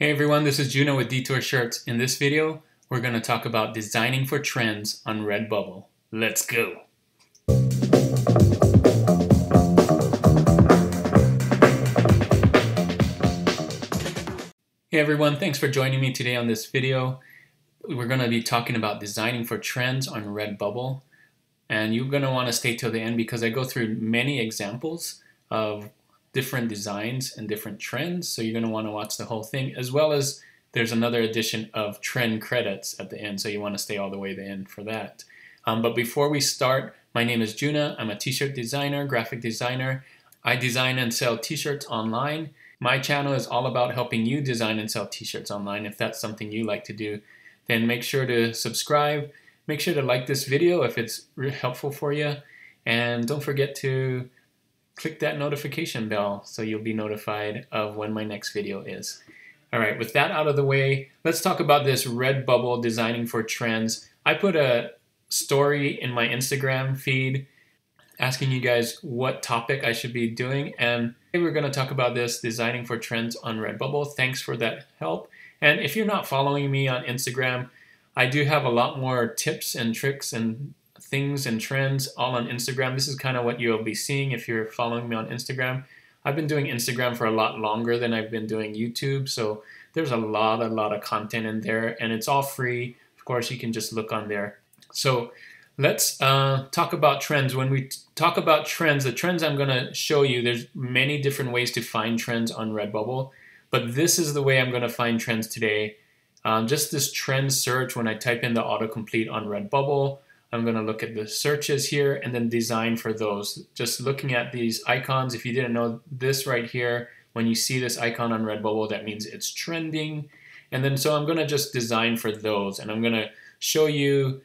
Hey everyone, this is Juno with Detour Shirts. In this video, we're going to talk about designing for trends on Redbubble. Let's go! Hey everyone, thanks for joining me today on this video. We're going to be talking about designing for trends on Redbubble. And you're going to want to stay till the end because I go through many examples of different designs and different trends, so you're going to want to watch the whole thing, as well as there's another edition of trend credits at the end, so you want to stay all the way to the end for that. But before we start, my name is Juno. I'm a t-shirt designer, graphic designer. I design and sell t-shirts online. My channel is all about helping you design and sell t-shirts online. If that's something you like to do, then make sure to subscribe. Make sure to like this video if it's helpful for you, and don't forget to click that notification bell so you'll be notified of when my next video is. All right, with that out of the way, let's talk about this Redbubble designing for trends. I put a story in my Instagram feed asking you guys what topic I should be doing, and today we're gonna talk about this designing for trends on Redbubble. Thanks for that help. And if you're not following me on Instagram, I do have a lot more tips and tricks and things and trends all on Instagram. This is kind of what you'll be seeing if you're following me on Instagram. I've been doing Instagram for a lot longer than I've been doing YouTube, so there's a lot of content in there, and it's all free. Of course, you can just look on there. So let's talk about trends. When we talk about trends, the trends I'm going to show you, there's many different ways to find trends on Redbubble, but this is the way I'm going to find trends today. Just this trend search, when I type in the autocomplete on Redbubble, I'm going to look at the searches here and then design for those. Just looking at these icons, if you didn't know this right here, when you see this icon on Redbubble, that means it's trending. And then so I'm going to just design for those, and I'm going to show you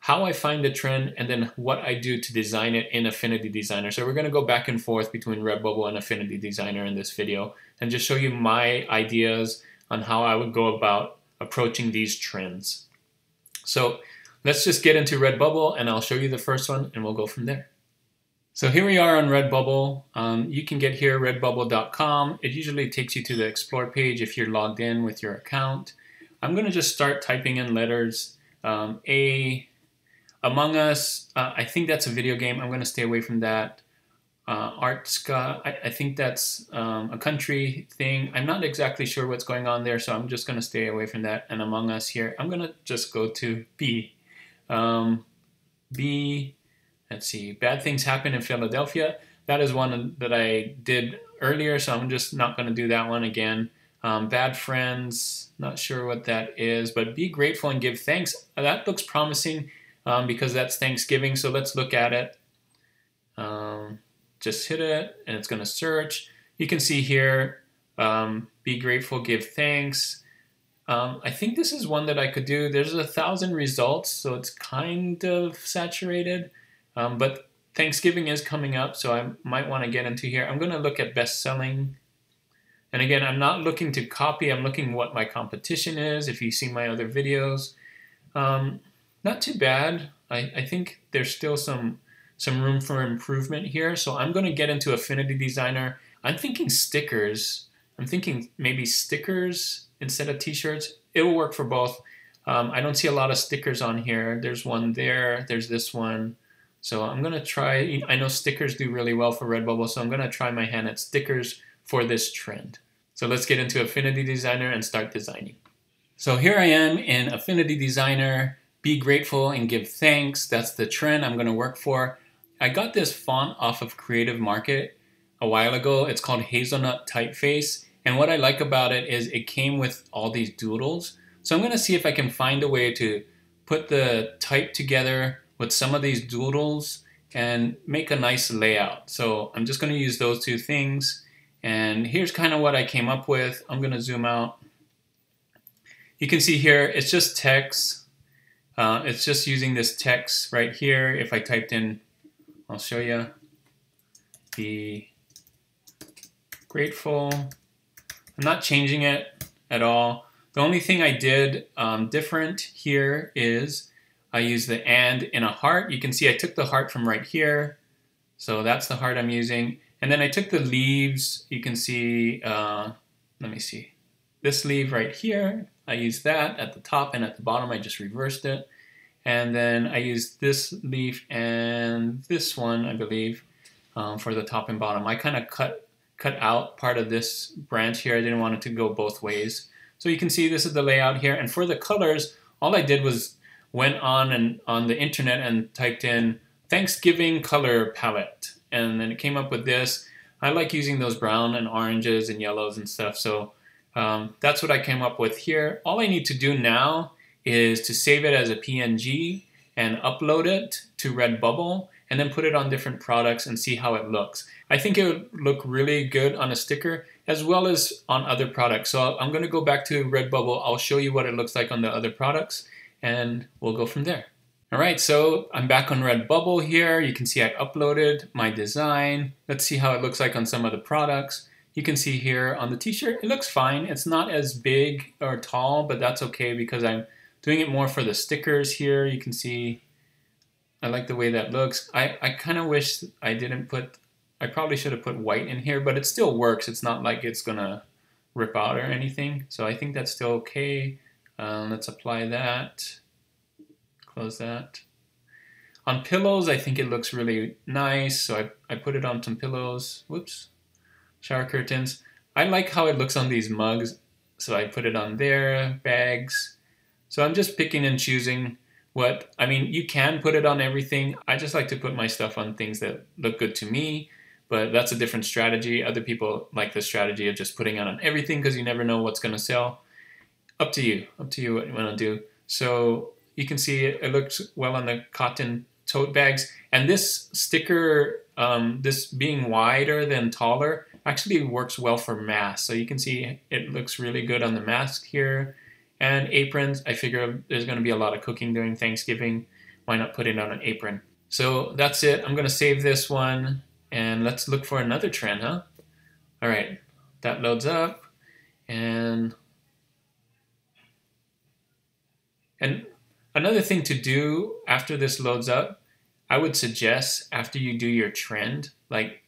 how I find a trend and then what I do to design it in Affinity Designer. So we're going to go back and forth between Redbubble and Affinity Designer in this video and just show you my ideas on how I would go about approaching these trends. So let's just get into Redbubble, and I'll show you the first one, and we'll go from there. So here we are on Redbubble. You can get here, redbubble.com. It usually takes you to the Explore page if you're logged in with your account. I'm going to just start typing in letters. Among Us, I think that's a video game. I'm going to stay away from that. Artska, I think that's a country thing. I'm not exactly sure what's going on there, so I'm just going to stay away from that. And Among Us here, I'm going to just go to B. Let's see, Bad Things Happen in Philadelphia. That is one that I did earlier, so I'm just not going to do that one again. Bad Friends, not sure what that is, but Be Grateful and Give Thanks. That looks promising because that's Thanksgiving, so let's look at it. Just hit it, and it's going to search. You can see here, Be Grateful, Give Thanks. I think this is one that I could do. There's 1,000 results, so it's kind of saturated, but Thanksgiving is coming up, so I might want to get into here. I'm going to look at best-selling, and again, I'm not looking to copy. I'm looking what my competition is, if you see my other videos. Not too bad. I think there's still some room for improvement here, so I'm going to get into Affinity Designer. I'm thinking stickers. I'm thinking maybe stickers instead of t-shirts. It will work for both. I don't see a lot of stickers on here. There's one there, there's this one. So I'm gonna try, I know stickers do really well for Redbubble, so I'm gonna try my hand at stickers for this trend. So let's get into Affinity Designer and start designing. So here I am in Affinity Designer, Be Grateful and Give Thanks. That's the trend I'm gonna work for. I got this font off of Creative Market a while ago. It's called Hazelnut Typeface. And what I like about it is it came with all these doodles. So I'm going to see if I can find a way to put the type together with some of these doodles and make a nice layout. So I'm just going to use those two things. And here's kind of what I came up with. I'm going to zoom out. You can see here, it's just text. It's just using this text right here. If I typed in, I'll show you, Be Grateful. I'm not changing it at all. The only thing I did different here is I used the "and" in a heart. You can see I took the heart from right here. So that's the heart I'm using. And then I took the leaves. You can see, let me see. This sleeve right here, I used that at the top and at the bottom, I just reversed it. And then I used this leaf and this one, I believe, for the top and bottom. I kind of cut out part of this branch here. I didn't want it to go both ways. So you can see this is the layout here. And for the colors, all I did was went on the internet and typed in Thanksgiving color palette. And then it came up with this. I like using those brown and oranges and yellows and stuff. So that's what I came up with here. All I need to do now is to save it as a PNG and upload it to Redbubble and then put it on different products and see how it looks. I think it would look really good on a sticker as well as on other products. So I'm gonna go back to Redbubble. I'll show you what it looks like on the other products and we'll go from there. All right, so I'm back on Redbubble here. You can see I uploaded my design. Let's see how it looks like on some of the products. You can see here on the t-shirt, it looks fine. It's not as big or tall, but that's okay because I'm doing it more for the stickers here. You can see, I like the way that looks. I kind of wish I didn't put, I probably should have put white in here, but it still works. It's not like it's gonna rip out or anything. So I think that's still okay. Let's apply that, close that. On pillows, I think it looks really nice. So I put it on some pillows, whoops, shower curtains. I like how it looks on these mugs. So I put it on there, bags. So I'm just picking and choosing what, I mean, you can put it on everything. I just like to put my stuff on things that look good to me, but that's a different strategy. Other people like the strategy of just putting it on everything because you never know what's gonna sell. Up to you what you wanna do. So you can see it looks well on the cotton tote bags. And this sticker, this being wider than taller, actually works well for masks. So you can see it looks really good on the mask here. And aprons, I figure there's going to be a lot of cooking during Thanksgiving. Why not put it on an apron? So that's it. I'm going to save this one and let's look for another trend, huh? All right, that loads up and another thing to do after this loads up, I would suggest after you do your trend, like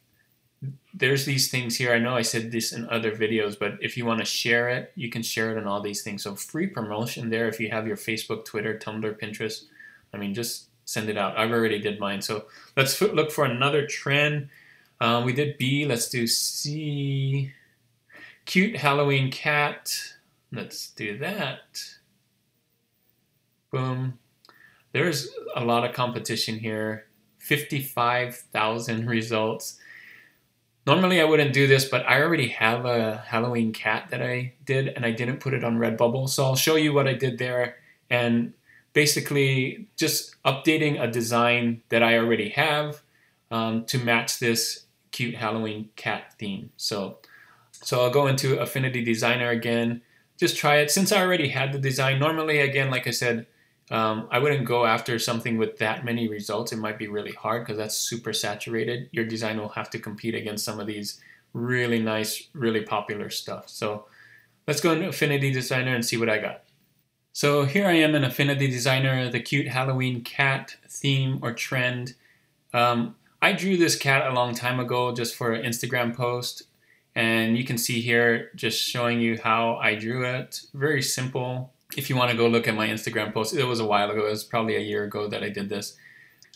there's these things here. I know I said this in other videos, but if you want to share it, you can share it on all these things. So free promotion there if you have your Facebook, Twitter, Tumblr, Pinterest. I mean, just send it out. I've already did mine. So let's look for another trend. We did B. Let's do C. Cute Halloween cat. Let's do that. Boom. There's a lot of competition here. 55,000 results. Normally I wouldn't do this, but I already have a Halloween cat that I did and I didn't put it on Redbubble. So I'll show you what I did there and basically just updating a design that I already have to match this cute Halloween cat theme. So I'll go into Affinity Designer again, just try it. Since I already had the design, normally again, like I said, I wouldn't go after something with that many results. It might be really hard because that's super saturated. Your design will have to compete against some of these really nice, really popular stuff. So let's go into Affinity Designer and see what I got. So here I am in Affinity Designer, the cute Halloween cat theme or trend. I drew this cat a long time ago just for an Instagram post. And you can see here just showing you how I drew it. Very simple. If you want to go look at my Instagram post, it was a while ago, it was probably a year ago that I did this.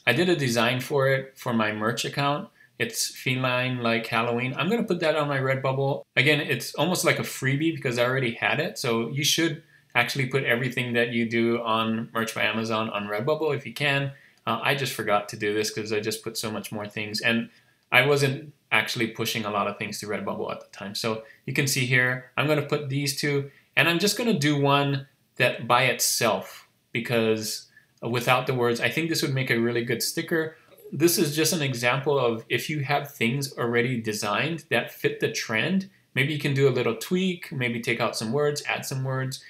I did a design for it for my merch account. It's feline like Halloween. I'm going to put that on my Redbubble. Again, it's almost like a freebie because I already had it. So you should actually put everything that you do on Merch by Amazon on Redbubble if you can. I just forgot to do this because I just put so much more things and I wasn't actually pushing a lot of things to Redbubble at the time. So you can see here, I'm going to put these two and I'm just going to do one that by itself because without the words, I think this would make a really good sticker. This is just an example of if you have things already designed that fit the trend, maybe you can do a little tweak, maybe take out some words, add some words,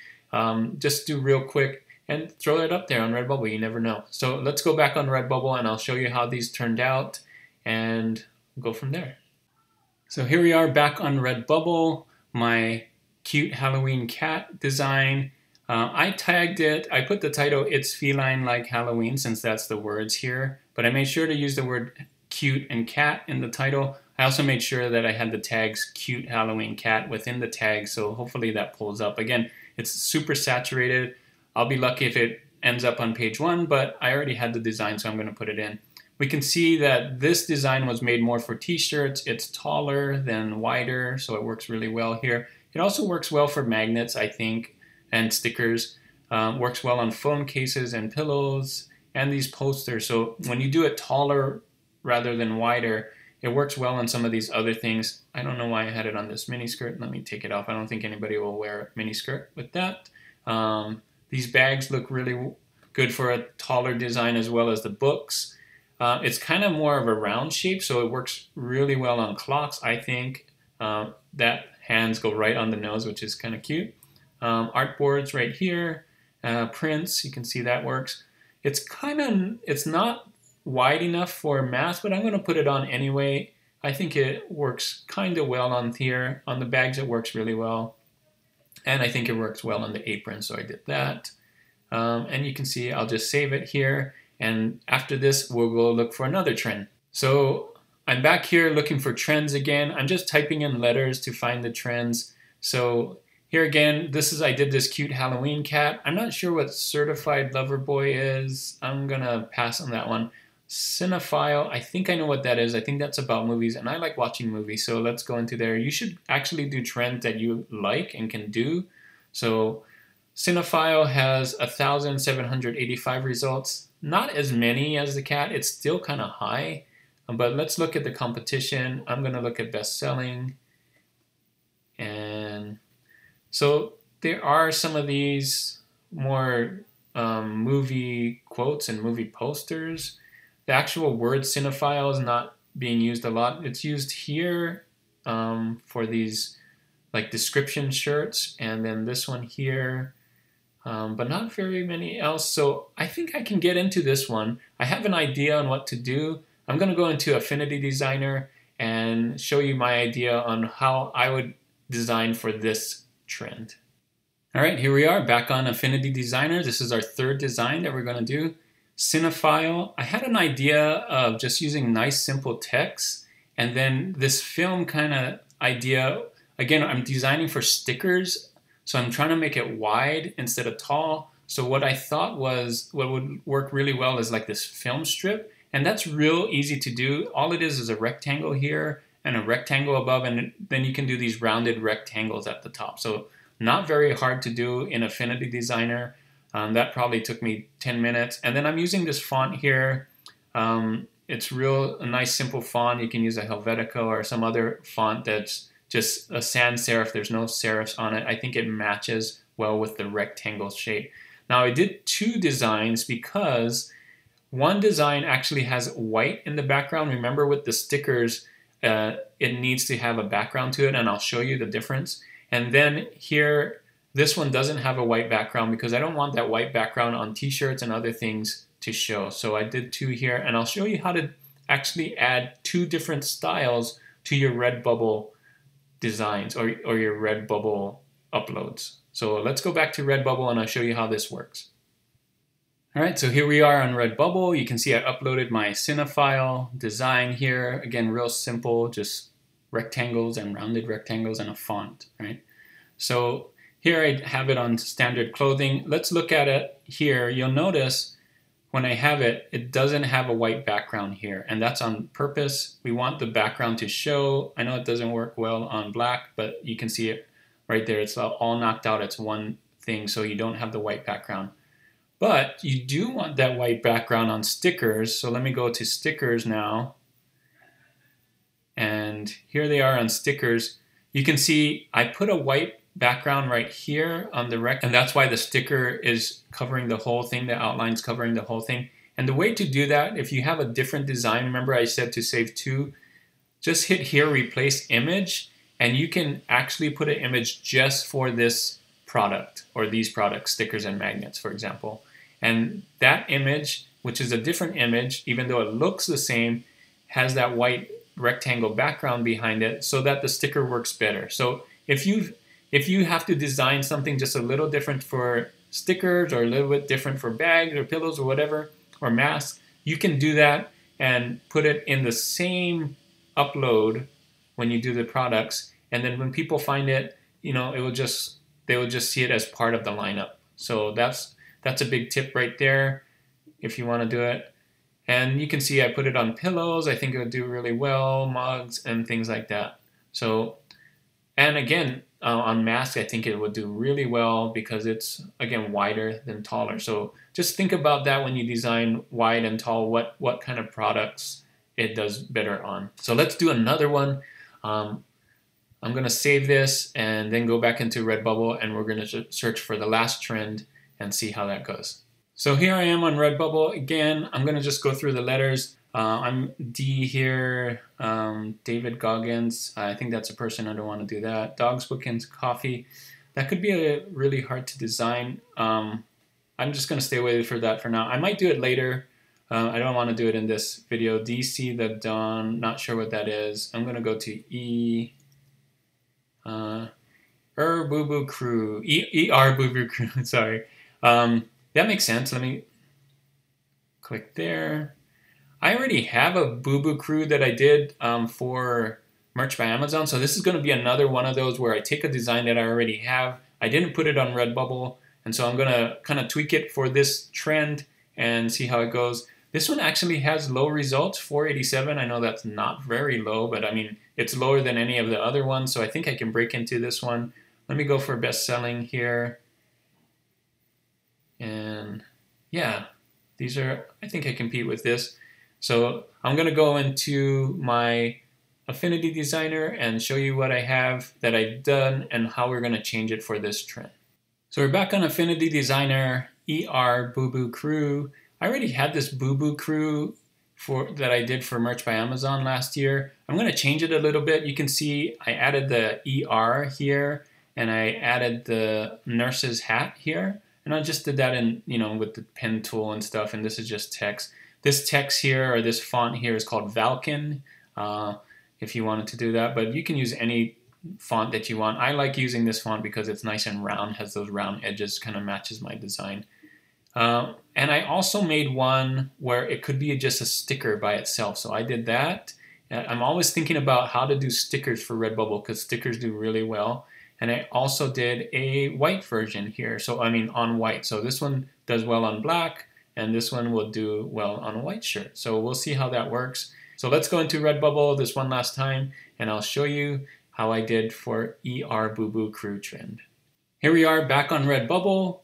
just do real quick and throw it up there on Redbubble, you never know. So let's go back on Redbubble and I'll show you how these turned out and go from there. So here we are back on Redbubble, my cute Halloween cat design. I tagged it, I put the title, It's Feline Like Halloween, since that's the words here, but I made sure to use the word cute and cat in the title. I also made sure that I had the tags cute Halloween cat within the tag, so hopefully that pulls up. Again, it's super saturated. I'll be lucky if it ends up on page one, but I already had the design, so I'm going to put it in. We can see that this design was made more for t-shirts. It's taller than wider, so it works really well here. It also works well for magnets, I think, and stickers. Works well on phone cases and pillows and these posters. So when you do it taller rather than wider, it works well on some of these other things. I don't know why I had it on this miniskirt. Let me take it off. I don't think anybody will wear a miniskirt with that. These bags look really good for a taller design, as well as the books. It's kind of more of a round shape, so it works really well on clocks, I think. That hands go right on the nose, which is kind of cute. Artboards right here. Prints, you can see that works. It's not wide enough for math, but I'm going to put it on anyway. I think it works kind of well on here. On the bags it works really well, and I think it works well on the apron, so I did that. And you can see I'll just save it here, and after this we'll go look for another trend. So I'm back here looking for trends again. I'm just typing in letters to find the trends. So here again, I did this cute Halloween cat. I'm not sure what certified lover boy is. I'm gonna pass on that one. Cinephile, I think I know what that is. I think that's about movies, and I like watching movies, so let's go into there. You should actually do trends that you like and can do. So Cinephile has 1,785 results. Not as many as the cat. It's still kind of high, but let's look at the competition. I'm gonna look at best selling, and so there are some of these more movie quotes and movie posters. The actual word cinephile is not being used a lot. It's used here for these like description shirts, and then this one here, but not very many else. So I think I can get into this one. I have an idea on what to do. I'm gonna go into Affinity Designer and show you my idea on how I would design for this trend. All right, here we are back on Affinity Designer. This is our third design that we're going to do. Cinephile. I had an idea of just using nice simple text, and then this film kind of idea. Again, I'm designing for stickers, so I'm trying to make it wide instead of tall. So what I thought was what would work really well is like this film strip, and that's real easy to do. All it is a rectangle here and a rectangle above, and then you can do these rounded rectangles at the top. So not very hard to do in Affinity Designer. That probably took me 10 minutes. And then I'm using this font here. It's a nice simple font. You can use a Helvetica or some other font that's just a sans serif. There's no serifs on it. I think it matches well with the rectangle shape. Now I did two designs because one design actually has white in the background. Remember with the stickers, it needs to have a background to it, and I'll show you the difference. And then here, this one doesn't have a white background because I don't want that white background on t-shirts and other things to show. So I did two here, and I'll show you how to actually add two different styles to your Redbubble designs or your Redbubble uploads. So let's go back to Redbubble and I'll show you how this works. All right, so here we are on Redbubble. You can see I uploaded my cinephile design here. Again, real simple, just rectangles and rounded rectangles and a font, right? So here I have it on standard clothing. Let's look at it here. You'll notice when I have it, it doesn't have a white background here, and that's on purpose. We want the background to show. I know it doesn't work well on black, but you can see it right there. It's all knocked out. It's one thing, so you don't have the white background. But you do want that white background on stickers, so let me go to stickers now. And here they are on stickers. You can see I put a white background right here on the rectangle, and that's why the sticker is covering the whole thing, the outline's covering the whole thing. And the way to do that, if you have a different design, remember I said to save two, just hit here, replace image, and you can actually put an image just for this product or these products, stickers and magnets, for example. And that image, which is a different image, even though it looks the same, has that white rectangle background behind it so that the sticker works better. So if you have to design something just a little different for stickers or a little bit different for bags or pillows or whatever, or masks, you can do that and put it in the same upload when you do the products, and then when people find it, you know, it will just, they will just see it as part of the lineup. So that's a big tip right there if you want to do it. And you can see I put it on pillows. I think it'll do really well, mugs and things like that. So, and again, on masks, I think it would do really well because it's, again, wider than taller. So just think about that when you design wide and tall, what kind of products it does better on. So let's do another one. I'm going to save this and then go back into Redbubble, and we're going to search for the last trend and see how that goes. So here I am on Redbubble again. I'm going to just go through the letters. I'm D here, David Goggins. I think that's a person. I don't want to do that. Dogs, bookends, coffee. That could be a really hard to design. I'm just going to stay away from that for now. I might do it later. I don't want to do it in this video. DC, the Dawn. Not sure what that is. I'm going to go to E. Boo Boo Crew. E-R Boo Boo Crew. Sorry. That makes sense. Let me click there. I already have a Boo Boo Crew that I did for Merch by Amazon. So this is going to be another one of those where I take a design that I already have. I didn't put it on Redbubble. And so I'm going to kind of tweak it for this trend and see how it goes. This one actually has low results, 487. I know that's not very low, but I mean, it's lower than any of the other ones. So I think I can break into this one. Let me go for best selling here. And yeah, these are, I think I compete with this. So I'm going to go into my Affinity Designer and show you what I have that I've done and how we're going to change it for this trend. So we're back on Affinity Designer, ER Boo Boo Crew. I already had this Boo Boo Crew that I did for Merch by Amazon last year. I'm going to change it a little bit. You can see I added the ER here and I added the nurse's hat here. And I just did that in, you know, with the pen tool and stuff, and this is just text. This text here, or this font here, is called Valken, if you wanted to do that. But you can use any font that you want. I like using this font because it's nice and round, has those round edges, kind of matches my design. And I also made one where it could be just a sticker by itself. So I did that. I'm always thinking about how to do stickers for Redbubble because stickers do really well. And I also did a white version here. So, I mean, on white. So this one does well on black. And this one will do well on a white shirt. So we'll see how that works. So let's go into Redbubble this one last time, and I'll show you how I did for ER Boo Boo Crew trend. Here we are back on Redbubble,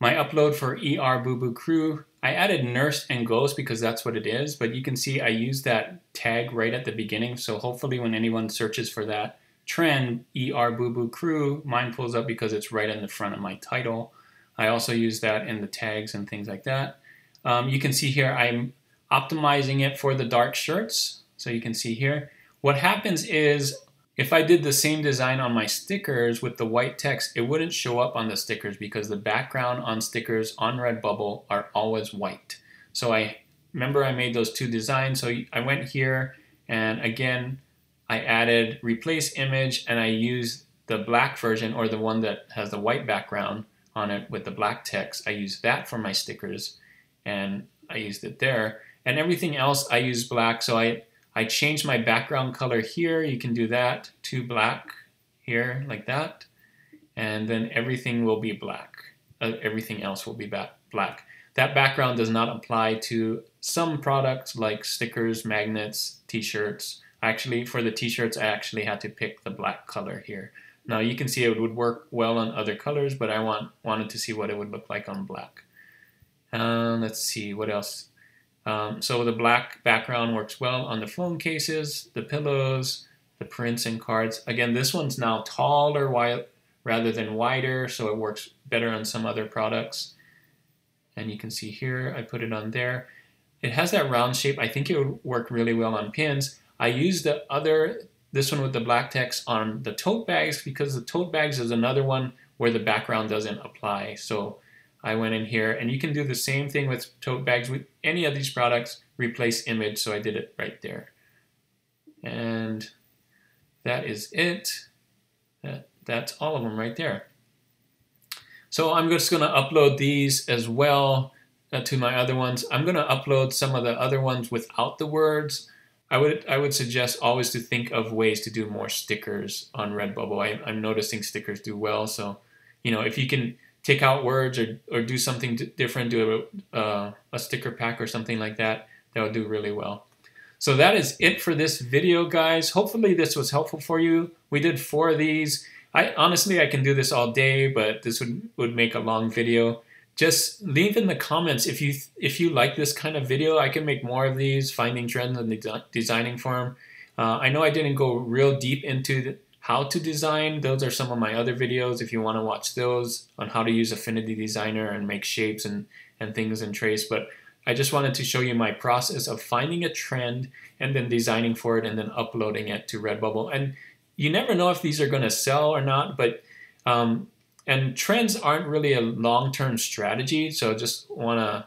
my upload for ER Boo Boo Crew. I added nurse and ghost because that's what it is, but you can see I used that tag right at the beginning. So hopefully when anyone searches for that trend, ER Boo Boo Crew, mine pulls up because it's right in the front of my title. I also use that in the tags and things like that. You can see here I'm optimizing it for the dark shirts. So you can see here. What happens is if I did the same design on my stickers with the white text, it wouldn't show up on the stickers because the background on stickers on Redbubble are always white. So I remember I made those two designs. So I went here and again, I added replace image and I used the black version or the one that has the white background on it with the black text. I used that for my stickers. And I used it there. And everything else I use black, so I changed my background color here. You can do that to black here, like that. And then everything will be black. Everything else will be black. That background does not apply to some products like stickers, magnets, t-shirts. Actually, for the t-shirts, I actually had to pick the black color here. Now, you can see it would work well on other colors, but I wanted to see what it would look like on black. Let's see what else. So the black background works well on the phone cases, the pillows, the prints and cards. Again, this one's now taller rather than wider, so it works better on some other products. And you can see here, I put it on there. It has that round shape. I think it would work really well on pins. I used this one with the black text on the tote bags because the tote bags is another one where the background doesn't apply. So I went in here, and you can do the same thing with tote bags with any of these products, replace image, so I did it right there. And that is it. That's all of them right there. So I'm just gonna upload these as well to my other ones. I'm gonna upload some of the other ones without the words. I would suggest always to think of ways to do more stickers on Redbubble. I'm noticing stickers do well, so you know, if you can take out words or do something different, do a sticker pack or something like that, that'll do really well. So that is it for this video, guys. Hopefully this was helpful for you. We did 4 of these. Honestly, I can do this all day, but this would make a long video. Just leave in the comments if you like this kind of video. I can make more of these, finding trends and designing for them. I know I didn't go real deep into how to design. Those are some of my other videos if you want to watch those, on how to use Affinity Designer and make shapes and things and trace. But I just wanted to show you my process of finding a trend and then designing for it and then uploading it to Redbubble. And you never know if these are going to sell or not, but and trends aren't really a long-term strategy, so just want to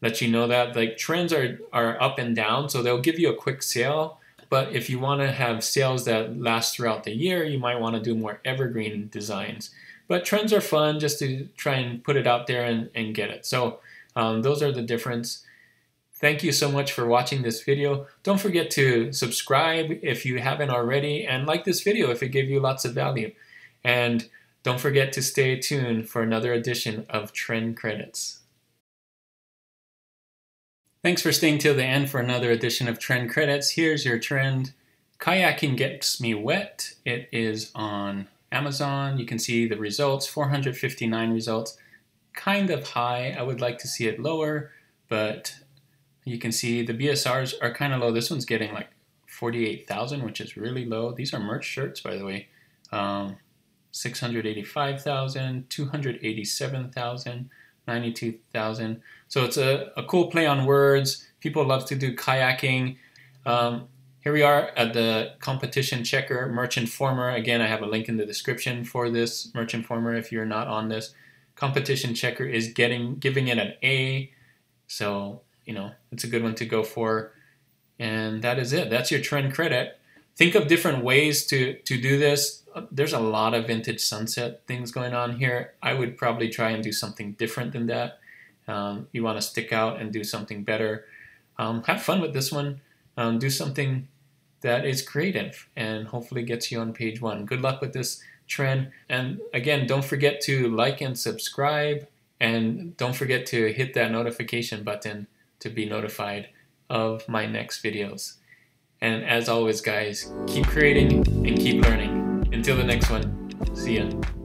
let you know that, like, trends are up and down, so they'll give you a quick sale. But if you want to have sales that last throughout the year, you might want to do more evergreen designs. But trends are fun just to try and put it out there and get it. So those are the difference. Thank you so much for watching this video. Don't forget to subscribe if you haven't already, and like this video if it gave you lots of value. And don't forget to stay tuned for another edition of Trend Credits. Thanks for staying till the end for another edition of Trend Credits. Here's your trend. Kayaking Gets Me Wet. It is on Amazon. You can see the results, 459 results. Kind of high. I would like to see it lower, but you can see the BSRs are kind of low. This one's getting like 48,000, which is really low. These are merch shirts, by the way. 685,000, 287,000, 92,000. So it's a cool play on words. People love to do kayaking. Here we are at the competition checker, Merch Informer. Again, I have a link in the description for this Merch Informer if you're not on this. Competition checker is giving it an A, so you know it's a good one to go for. And that is it. That's your trend credit. Think of different ways to do this. There's a lot of vintage sunset things going on here. I would probably try and do something different than that. You want to stick out and do something better. Have fun with this one. Do something that is creative and hopefully gets you on page 1. Good luck with this trend, and again, don't forget to like and subscribe, and don't forget to hit that notification button to be notified of my next videos. And as always, guys, keep creating and keep learning. Until the next one, see ya.